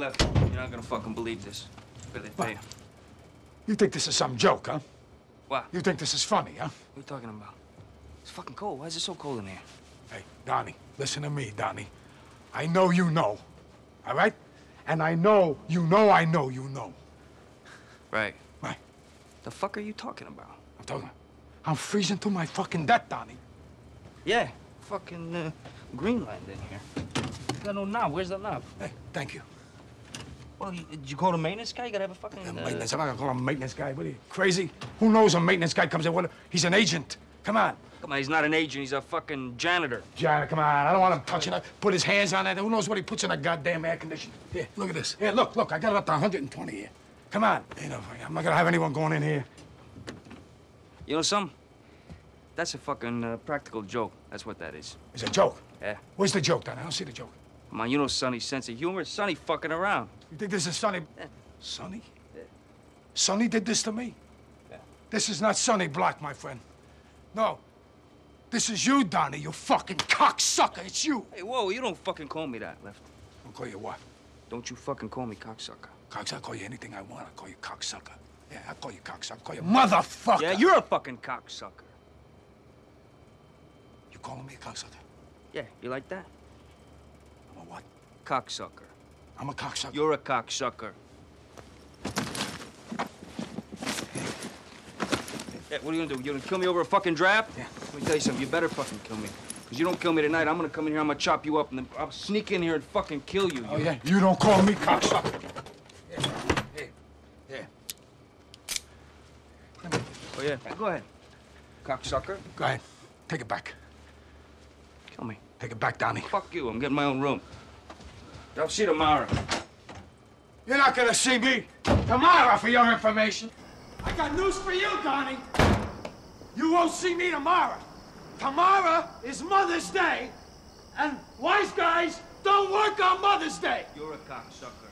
Lefty, you're not gonna fucking believe this. But they pay. You think this is some joke, huh? What? You think this is funny, huh? What are you talking about? It's fucking cold. Why is it so cold in here? Hey, Donnie, listen to me, Donnie. I know you know, all right? And I know you know I know you know. Right. Right. The fuck are you talking about? I'm talking about. I'm freezing to my fucking death, Donnie. Yeah, fucking Greenland in here. Got no knob. Where's the knob? Hey, thank you. Well, did you call the maintenance guy? You gotta have a fucking... maintenance? I'm not gonna call him a maintenance guy. What are you, crazy? Who knows a maintenance guy comes in? What? He's an agent. Come on. Come on, he's not an agent. He's a fucking janitor. Janitor, come on. I don't want him touching it. Put his hands on that. Who knows what he puts in that goddamn air conditioner? Here, look at this. Here, look, look. I got it up to 120 here. Come on. You know, I'm not gonna have anyone going in here. You know something? That's a fucking practical joke. That's what that is. It's a joke? Yeah. Where's the joke, Don? I don't see the joke. Come on, you know Sonny's sense of humor. Sonny fucking around. You think this is Sonny? Yeah. Sonny? Yeah. Sonny did this to me? Yeah. This is not Sonny Black, my friend. No. This is you, Donnie, you fucking cocksucker. It's you. Hey, whoa, you don't fucking call me that, Lefty. I'll call you what? Don't you fucking call me cocksucker. Cocksucker, I'll call you anything I want. I'll call you cocksucker. Yeah, I'll call you cocksucker. I'll call you motherfucker. Yeah, you're a fucking cocksucker. You calling me a cocksucker? Yeah, you like that? I'm a what? Cocksucker. I'm a cocksucker. You're a cocksucker. Yeah, what are you gonna do? You gonna kill me over a fucking draft? Yeah. Let me tell you something. You better fucking kill me. Because you don't kill me tonight, I'm gonna come in here, I'm gonna chop you up, and then I'll sneak in here and fucking kill you. Oh, yeah? You don't call me cocksucker. Yeah. Hey. Yeah. Come here. Oh, yeah. Go ahead. Cocksucker. Go ahead. Take it back. Kill me. Take it back, Donnie. Fuck you. I'm getting my own room. I'll see you tomorrow. You're not gonna see me tomorrow, for your information. I got news for you, Donnie. You won't see me tomorrow. Tomorrow is Mother's Day, and wise guys don't work on Mother's Day. You're a cocksucker.